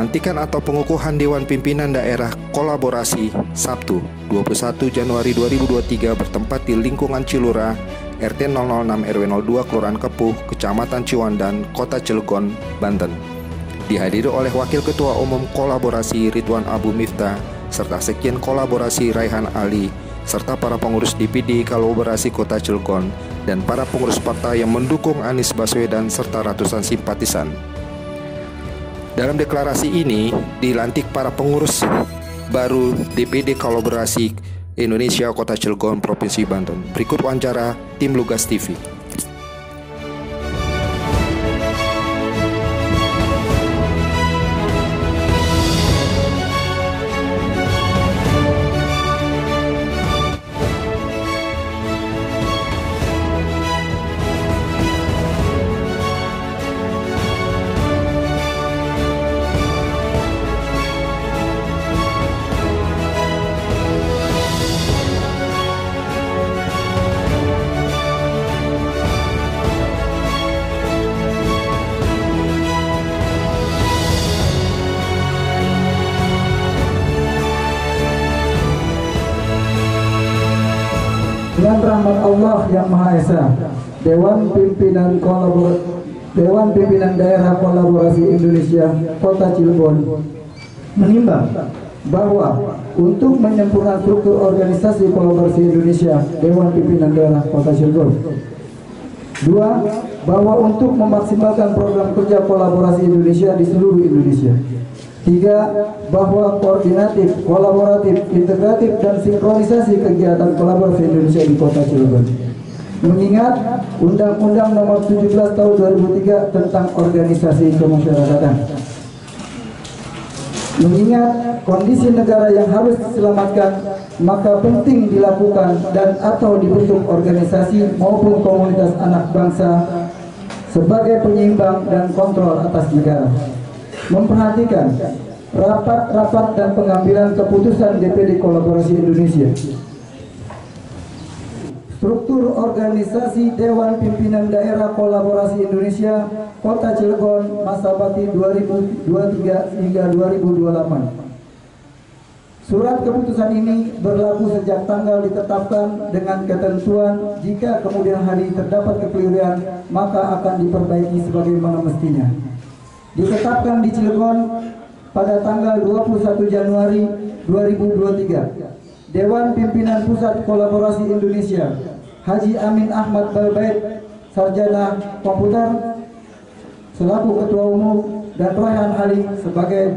Pelantikan atau pengukuhan Dewan Pimpinan Daerah Kolaborasi Sabtu 21 Januari 2023 bertempat di lingkungan Cilura, RT 006 RW 02 Kelurahan Kepuh, Kecamatan Ciwandan, Kota Cilegon, Banten. Dihadiri oleh Wakil Ketua Umum Kolaborasi Ridwan Abu Miftah serta Sekjen Kolaborasi Raihan Ali serta para pengurus DPD Kolaborasi Kota Cilegon dan para pengurus partai yang mendukung Anies Baswedan serta ratusan simpatisan. Dalam deklarasi ini dilantik para pengurus baru DPD Kolaborasi Indonesia Kota Cilegon Provinsi Banten. Berikut wawancara tim Lugas TV. Dengan rahmat Allah yang Maha Esa, Dewan Pimpinan Daerah Kolaborasi Indonesia Kota Cilegon menimbang bahwa untuk menyempurnakan struktur organisasi kolaborasi Indonesia Dewan Pimpinan Daerah Kota Cilegon. 2. Bahwa untuk memaksimalkan program kerja kolaborasi Indonesia di seluruh Indonesia. 3. Bahwa koordinatif, kolaboratif, integratif, dan sinkronisasi kegiatan kolaborasi Indonesia di Kota Cilegon. Mengingat Undang-Undang Nomor 17 Tahun 2003 tentang Organisasi Kemasyarakatan. Mengingat kondisi negara yang harus diselamatkan, maka penting dilakukan dan atau dibentuk organisasi maupun komunitas anak bangsa sebagai penyeimbang dan kontrol atas negara. Memperhatikan rapat-rapat dan pengambilan keputusan DPD Kolaborasi Indonesia. Struktur organisasi Dewan Pimpinan Daerah Kolaborasi Indonesia Kota Cilegon masa bakti 2023 hingga 2028. Surat keputusan ini berlaku sejak tanggal ditetapkan dengan ketentuan jika kemudian hari terdapat kekeliruan maka akan diperbaiki sebagaimana mestinya. Ditetapkan di Cilegon pada tanggal 21 Januari 2023. Dewan Pimpinan Pusat Kolaborasi Indonesia Haji Amin Ahmad Balbaid, Sarjana Komputer, selaku Ketua Umum dan Raihan Ali sebagai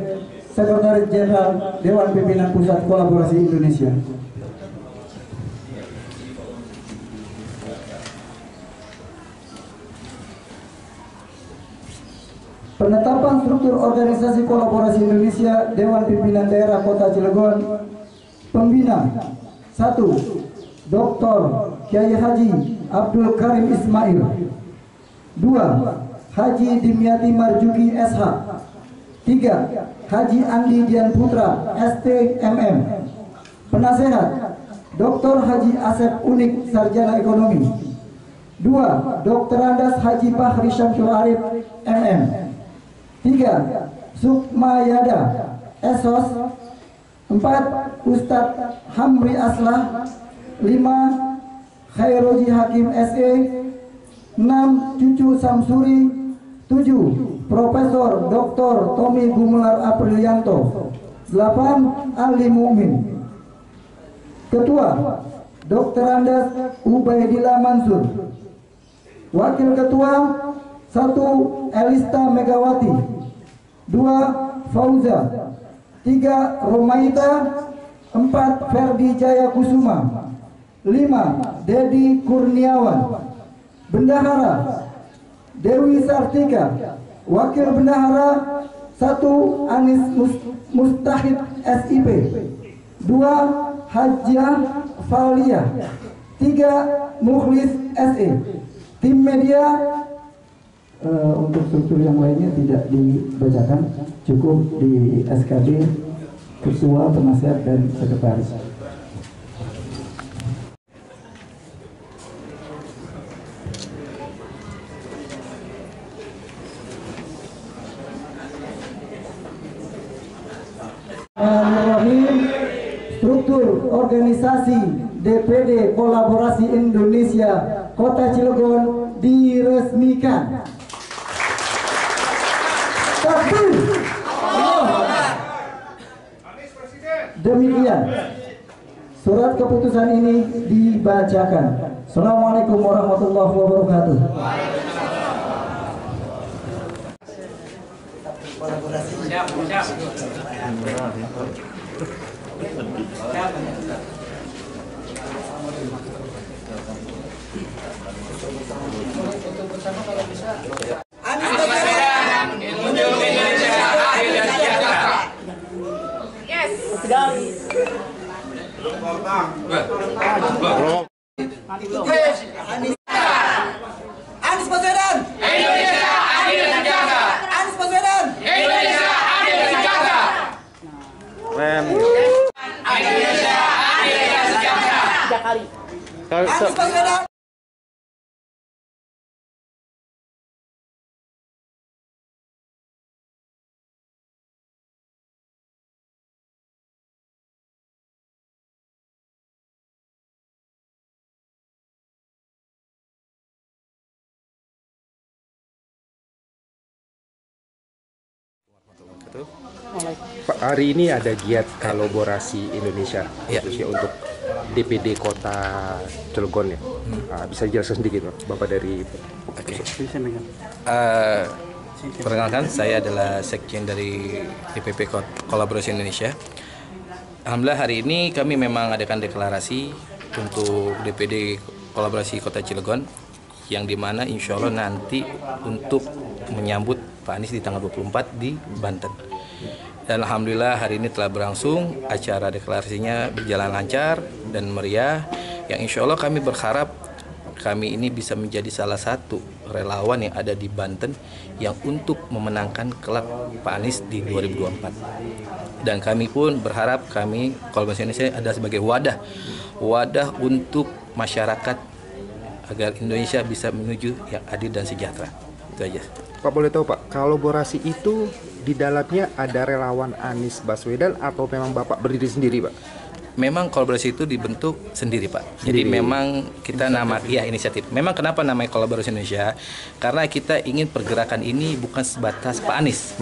Sekretaris Jenderal Dewan Pimpinan Pusat Kolaborasi Indonesia. Penetapan struktur organisasi kolaborasi Indonesia Dewan Pimpinan Daerah Kota Cilegon. Pembina 1. Dr. Kyai Haji Abdul Karim Ismail. 2. Haji Dimyati Marjuki SH. 3. Haji Andi Dian Putra STMM. Penasehat Dr. Haji Asep Unik Sarjana Ekonomi. 2. Dr. Andas Haji Pahri Syamsul Arief MM. 3. Sukmayada Esos. 4. Ustadz Hamri Aslah. 5. Khairoji Hakim SE. 6. Cucu Samsuri. 7. Profesor Dr. Tommy Gumilar Aprilianto. 8. Ali Mumin. Ketua Dr. Andas Ubaidila Mansur. Wakil Ketua 1. Elista Megawati. 2. Fauza. 3. Romaita. 4. Ferdi Jaya Kusuma. 5. Deddy Kurniawan. Bendahara Dewi Sartika. Wakil Bendahara 1. Anies Mustahid SIP. 2. Hajjah Falia. 3. Mukhlis SE. Tim media untuk struktur yang lainnya tidak dibacakan, cukup di SKD, ketua, penasehat, dan sekretaris. Direktur Organisasi DPD Kolaborasi Indonesia Kota Cilegon diresmikan. Takbir. Demikian surat keputusan ini dibacakan. Assalamualaikum warahmatullahi wabarakatuh. Anies Baswedan Indonesia adil dan sejahtera. Anies Baswedan Indonesia adil dan sejahtera. Indonesia adil dan sejahtera. 3 kali. Anies Baswedan. Hari ini ada giat kolaborasi Indonesia khususnya untuk DPD Kota Cilegon ya. Bisa jelaskan sedikit Bapak dari perkenalkan saya adalah sekjen dari DPP Kolaborasi Indonesia. Alhamdulillah hari ini kami memang adakan deklarasi untuk DPD Kolaborasi Kota Cilegon yang dimana insya Allah nanti untuk menyambut Pak Anies di tanggal 24 di Banten. Dan Alhamdulillah hari ini telah berlangsung, acara deklarasinya berjalan lancar dan meriah. Yang insya Allah kami berharap kami ini bisa menjadi salah satu relawan yang ada di Banten yang untuk memenangkan kelak Pak Anies di 2024. Dan kami pun berharap kami Kolaborasi Indonesia ada sebagai wadah untuk masyarakat agar Indonesia bisa menuju yang adil dan sejahtera. Itu aja. Pak boleh tahu Pak, kolaborasi itu di dalamnya ada relawan Anies Baswedan atau memang Bapak berdiri sendiri Pak? Memang kolaborasi itu dibentuk sendiri Pak. Jadi memang kita inisiatif. Memang kenapa namanya Kolaborasi Indonesia? Karena kita ingin pergerakan ini bukan sebatas Pak Anies.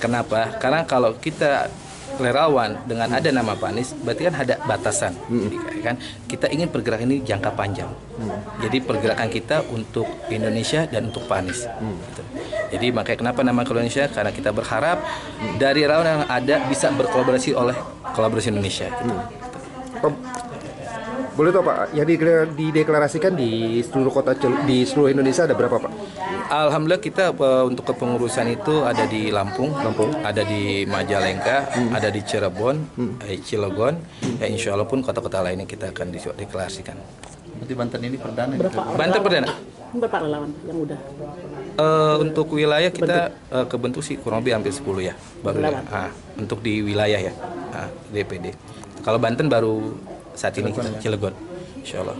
Kenapa? Karena kalau kita relawan dengan ada nama Pak Anies, berarti kan ada batasan. Jadi, kan kita ingin pergerakan ini jangka panjang. Jadi pergerakan kita untuk Indonesia dan untuk Pak Anies. Gitu. Jadi makanya kenapa nama Indonesia? Karena kita berharap dari relawan yang ada bisa berkolaborasi oleh Kolaborasi Indonesia. Gitu. Boleh tahu Pak, yang dideklarasikan di seluruh kota di seluruh Indonesia ada berapa Pak? Alhamdulillah kita untuk kepengurusan itu ada di Lampung, ada di Majalengka, ada di Cirebon, Cilegon, insya Allah pun kota-kota lainnya kita akan dideklarasikan. Nanti Banten ini perdana. Banten perdana. Berapa relawan yang udah? Untuk wilayah kita kebentuk sih kurang lebih hampir 10 ya, baru ya. Untuk di wilayah ya, DPD. Kalau Banten baru saat ini kita Cilegon, insya Allah.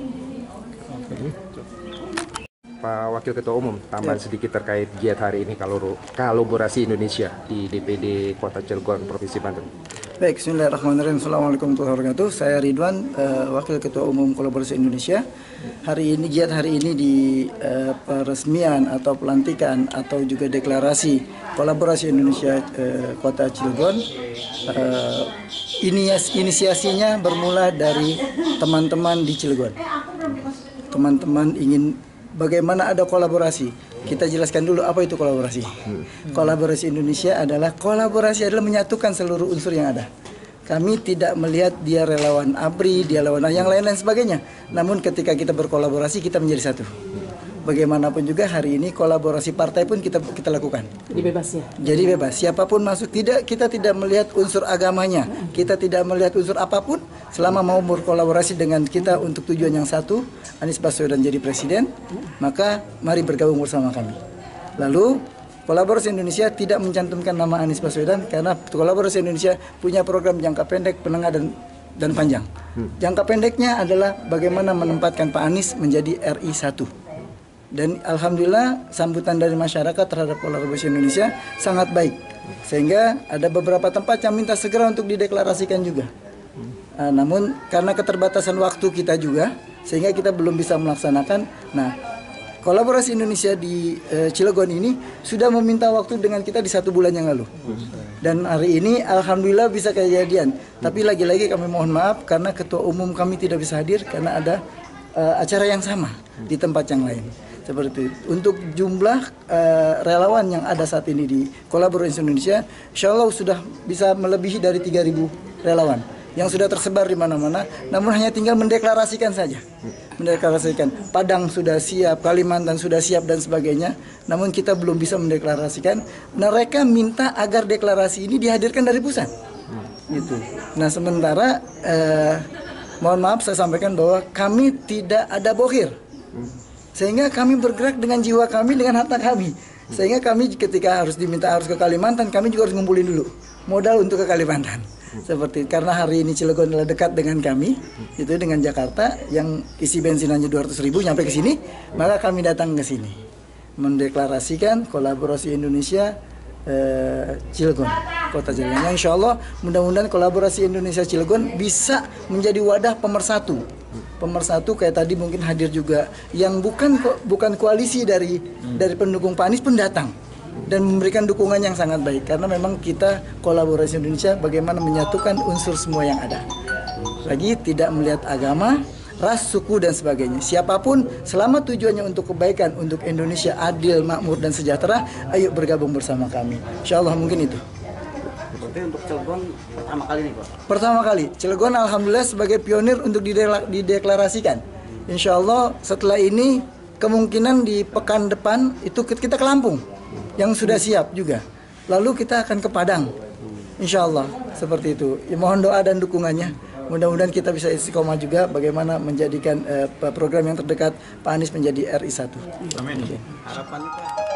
Pak Wakil Ketua Umum, tambahan sedikit terkait giat hari ini Kolaborasi Indonesia di DPD Kota Cilegon, Provinsi Banten. Baik, bismillahirrahmanirrahim. Assalamualaikum warahmatullahi wabarakatuh. Saya Ridwan, Wakil Ketua Umum Kolaborasi Indonesia. Hari ini giat hari ini di peresmian atau pelantikan atau juga deklarasi Kolaborasi Indonesia Kota Cilegon. Inisiasinya bermula dari teman-teman di Cilegon. Teman-teman ingin bagaimana ada kolaborasi. Kita jelaskan dulu apa itu kolaborasi. Kolaborasi Indonesia adalah menyatukan seluruh unsur yang ada. Kami tidak melihat dia relawan ABRI, dia relawan yang lain-lain sebagainya. Namun ketika kita berkolaborasi kita menjadi satu. Bagaimanapun juga hari ini kolaborasi partai pun kita lakukan. Jadi bebas ya. Jadi bebas. Siapapun masuk, kita tidak melihat unsur agamanya. Kita tidak melihat unsur apapun selama mau berkolaborasi dengan kita untuk tujuan yang satu, Anies Baswedan jadi presiden, maka mari bergabung bersama kami. Lalu Kolaborasi Indonesia tidak mencantumkan nama Anies Baswedan karena Kolaborasi Indonesia punya program jangka pendek, menengah dan panjang. Jangka pendeknya adalah bagaimana menempatkan Pak Anies menjadi RI 1. Dan Alhamdulillah sambutan dari masyarakat terhadap Kolaborasi Indonesia sangat baik. Sehingga ada beberapa tempat yang minta segera untuk dideklarasikan juga. Namun karena keterbatasan waktu kita juga, sehingga kita belum bisa melaksanakan. Nah, Kolaborasi Indonesia di Cilegon ini sudah meminta waktu dengan kita di 1 bulan yang lalu. Dan hari ini alhamdulillah bisa kejadian. Tapi lagi-lagi kami mohon maaf karena ketua umum kami tidak bisa hadir karena ada acara yang sama di tempat yang lain. Seperti itu. Untuk jumlah relawan yang ada saat ini di Kolaborasi Indonesia, insya Allah sudah bisa melebihi dari 3.000 relawan yang sudah tersebar di mana-mana. Namun hanya tinggal mendeklarasikan saja. Mendeklarasikan. Padang sudah siap, Kalimantan sudah siap dan sebagainya. Namun kita belum bisa mendeklarasikan. Mereka minta agar deklarasi ini dihadirkan dari pusat. Gitu. Nah sementara, mohon maaf saya sampaikan bahwa kami tidak ada bohir. Sehingga kami bergerak dengan jiwa kami, dengan harta kami. Sehingga kami ketika harus diminta harus ke Kalimantan, kami juga harus ngumpulin dulu modal untuk ke Kalimantan. Seperti karena hari ini Cilegon adalah dekat dengan kami, itu dengan Jakarta yang isi bensin hanya 200.000 nyampe ke sini, maka kami datang ke sini mendeklarasikan Kolaborasi Indonesia Cilegon, Kota Cilegon. Yang insya Allah mudah-mudahan Kolaborasi Indonesia Cilegon bisa menjadi wadah pemersatu. Pemersatu kayak tadi mungkin hadir juga yang bukan koalisi dari pendukung Pak Anies pendatang dan memberikan dukungan yang sangat baik karena memang kita Kolaborasi Indonesia bagaimana menyatukan unsur semua yang ada. Lagi tidak melihat agama, ras, suku dan sebagainya. Siapapun selama tujuannya untuk kebaikan, untuk Indonesia adil, makmur dan sejahtera, ayo bergabung bersama kami. Insya Allah mungkin itu. Untuk Cilegon pertama kali nih Pak? Pertama kali, Cilegon alhamdulillah sebagai pionir untuk dideklarasikan. Insya Allah setelah ini kemungkinan di pekan depan itu kita ke Lampung yang sudah siap juga. Lalu kita akan ke Padang, insya Allah seperti itu. Ya, mohon doa dan dukungannya. Mudah-mudahan kita bisa istiqomah juga bagaimana menjadikan program yang terdekat Pak Anies menjadi RI 1. Amin. Harapannya Pak.